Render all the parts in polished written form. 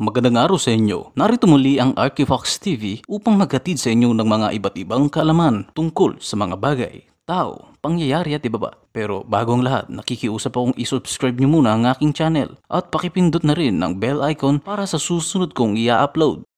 Magandang araw sa inyo. Narito muli ang ARCHIFACTS TV upang maghatid sa inyo ng mga iba't ibang kaalaman tungkol sa mga bagay, tao, pangyayari at ibaba. Pero bago ang lahat, nakikiusap akong isubscribe nyo muna ang aking channel at pakipindot na rin ang bell icon para sa susunod kong i-upload.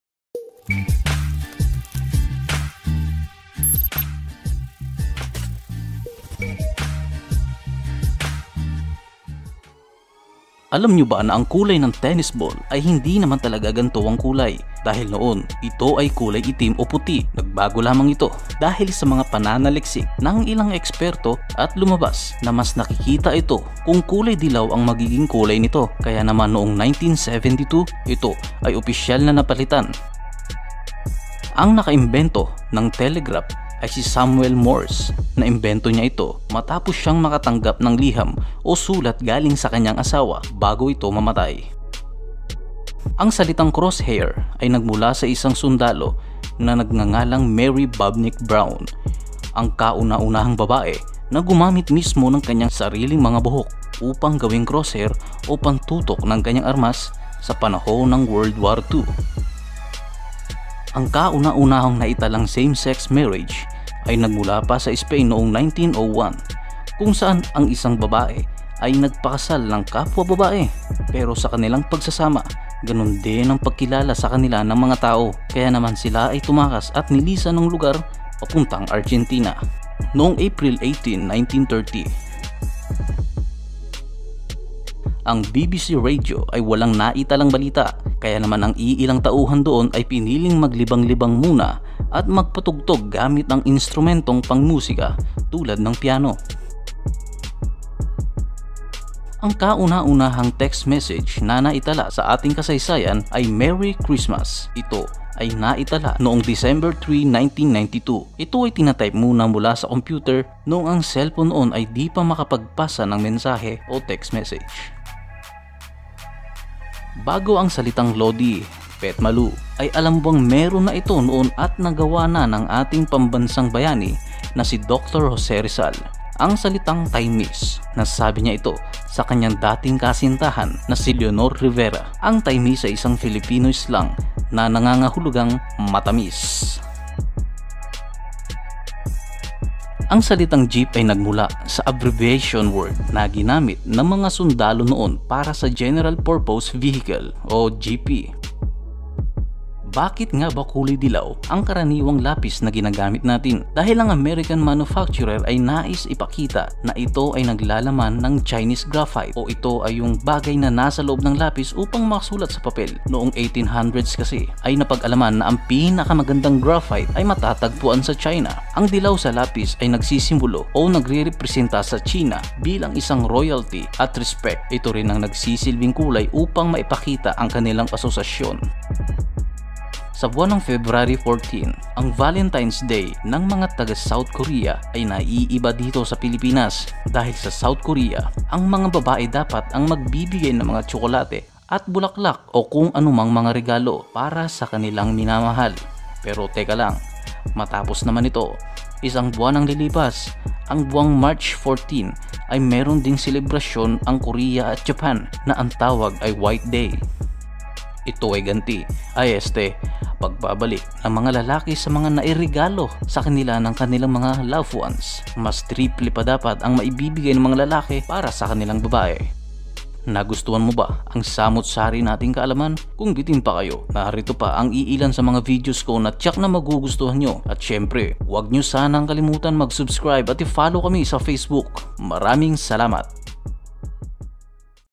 Alam nyo ba na ang kulay ng tennis ball ay hindi naman talaga ganito ang kulay? Dahil noon, ito ay kulay itim o puti. Nagbago lamang ito dahil sa mga pananaliksik ng ilang eksperto at lumabas na mas nakikita ito kung kulay dilaw ang magiging kulay nito. Kaya naman noong 1972, ito ay opisyal na napalitan. Ang nakaimbento ng telegraph ay si Samuel Morse. Naimbento niya ito matapos siyang makatanggap ng liham o sulat galing sa kanyang asawa bago ito mamatay. Ang salitang crosshair ay nagmula sa isang sundalo na nagngangalang Mary Babnik Brown, ang kauna-unahang babae na gumamit mismo ng kanyang sariling mga buhok upang gawing crosshair o pantutok ng kanyang armas sa panahon ng World War II. Ang kauna-unahang naitalang same-sex marriage ay nagmula pa sa Spain noong 1901, kung saan ang isang babae ay nagpakasal ng kapwa babae. Pero sa kanilang pagsasama, ganun din ang pagkilala sa kanila ng mga tao, kaya naman sila ay tumakas at nilisan ng lugar papuntang Argentina noong April 18, 1930. Ang BBC Radio ay walang naitalang balita, kaya naman ang iilang tauhan doon ay piniling maglibang-libang muna at magpatugtog gamit ang instrumentong pangmusika tulad ng piano. Ang kauna-unahang text message na naitala sa ating kasaysayan ay Merry Christmas. Ito ay naitala noong December 3, 1992. Ito ay tinatype muna mula sa computer noong ang cellphone noon ay di pa makapagpasa ng mensahe o text message. Bago ang salitang Lodi, Petmalu, ay alam bang meron na ito noon at nagawa na ng ating pambansang bayani na si Dr. Jose Rizal. Ang salitang Taimis, nasabi niya ito sa kanyang dating kasintahan na si Leonor Rivera. Ang Taimis ay isang Filipino slang na nangangahulugang matamis. Ang salitang jeep ay nagmula sa abbreviation word na ginamit ng mga sundalo noon para sa General Purpose Vehicle o GP. Bakit nga ba kulay dilaw ang karaniwang lapis na ginagamit natin? Dahil ang American manufacturer ay nais ipakita na ito ay naglalaman ng Chinese graphite o ito ay yung bagay na nasa loob ng lapis upang makasulat sa papel. Noong 1800s kasi ay napag-alaman na ang pinakamagandang graphite ay matatagpuan sa China. Ang dilaw sa lapis ay nagsisimbolo o nagre-representa sa China bilang isang royalty at respect. Ito rin ang nagsisilbing kulay upang maipakita ang kanilang asosasyon. Sa buwan ng February 14, ang Valentine's Day ng mga taga South Korea ay naiiba dito sa Pilipinas dahil sa South Korea, ang mga babae dapat ang magbibigay ng mga tsokolate at bulaklak o kung anumang mga regalo para sa kanilang minamahal. Pero teka lang, matapos naman ito, isang buwan ang lilipas, ang buwang March 14 ay meron ding selebrasyon ang Korea at Japan na ang tawag ay White Day. Ito ay ganti ay pagbabalik ng mga lalaki sa mga nairegalo sa kanila ng kanilang mga loved ones. Mas triple pa dapat ang maibibigay ng mga lalaki para sa kanilang babae. Nagustuhan mo ba ang samot-sari nating kaalaman? Kung bitin pa kayo, narito pa ang iilan sa mga videos ko na tiyak na magugustuhan nyo. At syempre, huwag nyo sanang kalimutan mag-subscribe at i-follow kami sa Facebook. Maraming salamat!